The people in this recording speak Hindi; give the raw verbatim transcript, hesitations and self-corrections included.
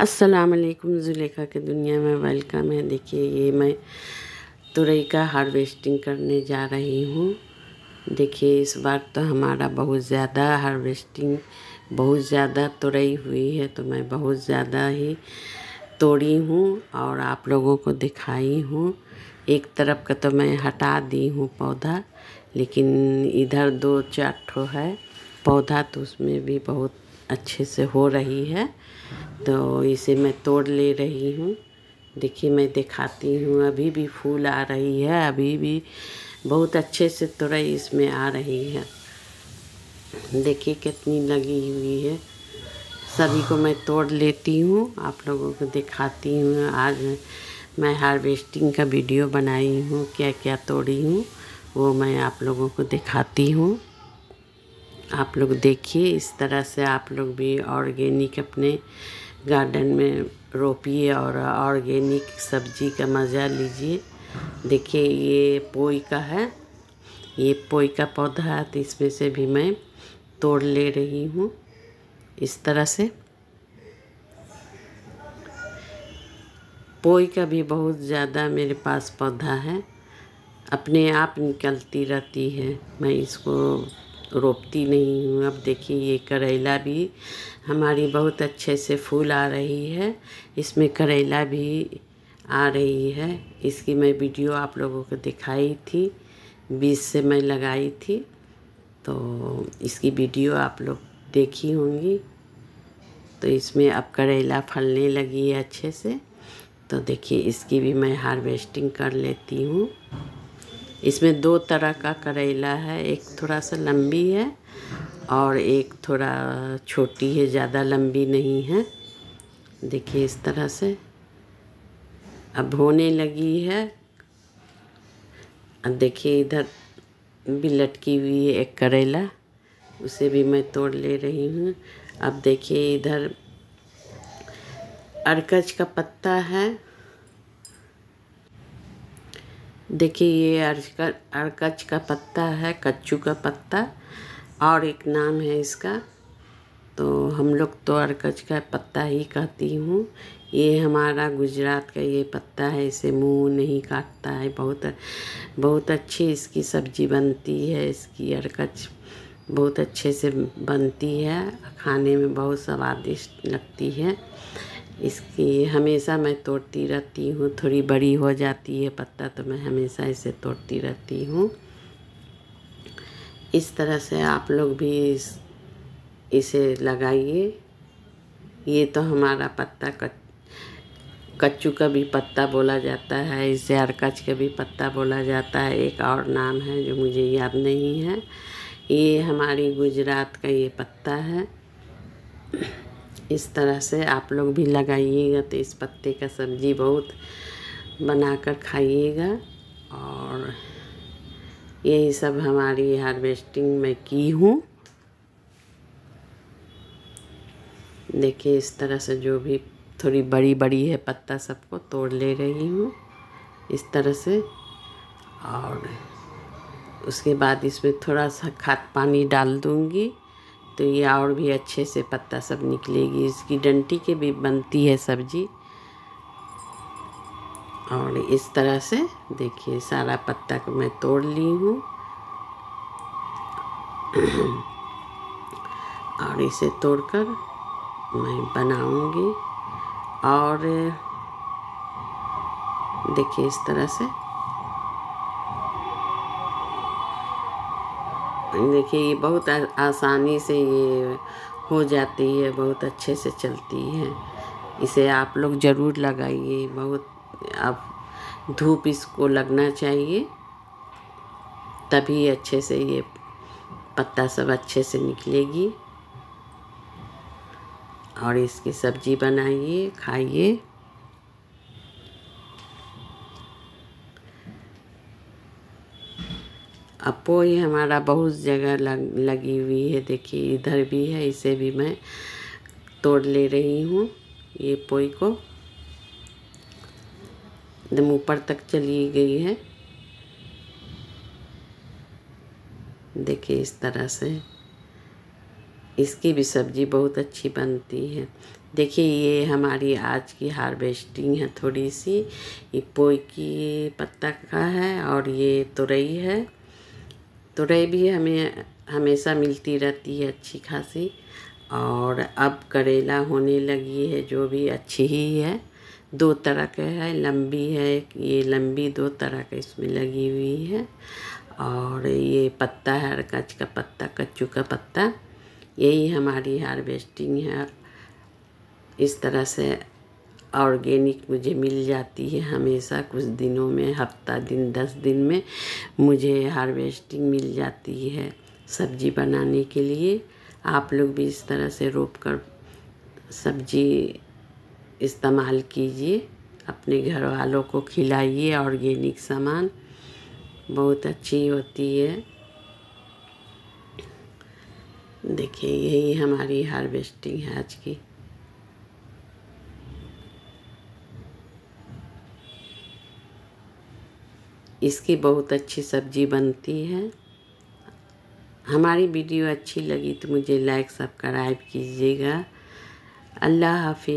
अस्सलाम वालेकुम, जुलेखा की दुनिया में वेलकम है। देखिए ये मैं तुरई का हार्वेस्टिंग करने जा रही हूँ। देखिए इस बार तो हमारा बहुत ज़्यादा हार्वेस्टिंग, बहुत ज़्यादा तुरई हुई है, तो मैं बहुत ज़्यादा ही तोड़ी हूँ और आप लोगों को दिखाई हूँ। एक तरफ का तो मैं हटा दी हूँ पौधा, लेकिन इधर दो चार ठो है पौधा, तो उसमें भी बहुत अच्छे से हो रही है, तो इसे मैं तोड़ ले रही हूँ। देखिए मैं दिखाती हूँ, अभी भी फूल आ रही है, अभी भी बहुत अच्छे से तुरई इसमें आ रही है। देखिए कितनी लगी हुई है, सभी को मैं तोड़ लेती हूँ, आप लोगों को दिखाती हूँ। आज मैं हार्वेस्टिंग का वीडियो बनाई हूँ, क्या क्या तोड़ी हूँ वो मैं आप लोगों को दिखाती हूँ। आप लोग देखिए, इस तरह से आप लोग भी ऑर्गेनिक अपने गार्डन में रोपिए और ऑर्गेनिक सब्जी का मज़ा लीजिए। देखिए ये पोई का है, ये पोई का पौधा है, तो इसमें से भी मैं तोड़ ले रही हूँ इस तरह से। पोई का भी बहुत ज़्यादा मेरे पास पौधा है, अपने आप निकलती रहती है, मैं इसको रोपती नहीं हूँ। अब देखिए ये करेला भी हमारी बहुत अच्छे से फूल आ रही है, इसमें करेला भी आ रही है। इसकी मैं वीडियो आप लोगों को दिखाई थी, बीज से मैं लगाई थी, तो इसकी वीडियो आप लोग देखी होंगी। तो इसमें अब करेला फलने लगी है अच्छे से, तो देखिए इसकी भी मैं हार्वेस्टिंग कर लेती हूँ। इसमें दो तरह का करेला है, एक थोड़ा सा लंबी है और एक थोड़ा छोटी है, ज़्यादा लंबी नहीं है। देखिए इस तरह से अब होने लगी है। अब देखिए इधर भी लटकी हुई है एक करेला, उसे भी मैं तोड़ ले रही हूँ। अब देखिए इधर अरकज का पत्ता है, देखिए ये अरकज अरकज का पत्ता है, कच्चू का पत्ता और एक नाम है इसका, तो हम लोग तो अरकज का पत्ता ही कहती हूँ। ये हमारा गुजरात का ये पत्ता है, इसे मुंह नहीं काटता है, बहुत बहुत अच्छी इसकी सब्जी बनती है। इसकी अरकज बहुत अच्छे से बनती है, खाने में बहुत स्वादिष्ट लगती है। इसकी हमेशा मैं तोड़ती रहती हूँ, थोड़ी बड़ी हो जाती है पत्ता तो मैं हमेशा इसे तोड़ती रहती हूँ। इस तरह से आप लोग भी इस, इसे लगाइए। ये तो हमारा पत्ता कच, कच्चू का भी पत्ता बोला जाता है, इसे अरकच का भी पत्ता बोला जाता है, एक और नाम है जो मुझे याद नहीं है। ये हमारी गुजरात का ये पत्ता है। इस तरह से आप लोग भी लगाइएगा, तो इस पत्ते का सब्जी बहुत बनाकर खाइएगा। और यही सब हमारी हार्वेस्टिंग मैं की हूँ। देखिए इस तरह से जो भी थोड़ी बड़ी बड़ी है पत्ता, सबको तोड़ ले रही हूँ इस तरह से। और उसके बाद इसमें थोड़ा सा खाद पानी डाल दूँगी, तो ये और भी अच्छे से पत्ता सब निकलेगी। इसकी डंटी के भी बनती है सब्जी। और इस तरह से देखिए सारा पत्ता को मैं तोड़ ली हूँ और इसे तोड़कर मैं बनाऊंगी। और देखिए इस तरह से, देखिए ये बहुत आसानी से ये हो जाती है, बहुत अच्छे से चलती है। इसे आप लोग ज़रूर लगाइए, बहुत आप धूप इसको लगना चाहिए, तभी अच्छे से ये पत्ता सब अच्छे से निकलेगी। और इसकी सब्जी बनाइए, खाइए। अब पोई हमारा बहुत जगह लग, लगी हुई है, देखिए इधर भी है, इसे भी मैं तोड़ ले रही हूँ। ये पोई को एकदम ऊपर तक चली गई है। देखिए इस तरह से इसकी भी सब्जी बहुत अच्छी बनती है। देखिए ये हमारी आज की हार्वेस्टिंग है थोड़ी सी। ये पोई की पत्ता का है और ये तुरई है। तुरई भी हमें हमेशा मिलती रहती है अच्छी खासी। और अब करेला होने लगी है जो भी अच्छी ही है। दो तरह के है, लंबी है ये लंबी दो तरह के इसमें लगी हुई है। और ये पत्ता है अरकच का पत्ता, कच्चू का पत्ता। यही हमारी हार्वेस्टिंग है। इस तरह से ऑर्गेनिक मुझे मिल जाती है हमेशा। कुछ दिनों में, हफ्ता दिन दस दिन में मुझे हार्वेस्टिंग मिल जाती है सब्जी बनाने के लिए। आप लोग भी इस तरह से रोप कर सब्जी इस्तेमाल कीजिए, अपने घर वालों को खिलाइए। ऑर्गेनिक सामान बहुत अच्छी होती है। देखिए यही हमारी हार्वेस्टिंग है आज की। इसकी बहुत अच्छी सब्जी बनती है। हमारी वीडियो अच्छी लगी तो मुझे लाइक सब्सक्राइब कीजिएगा। अल्लाह हाफिज़।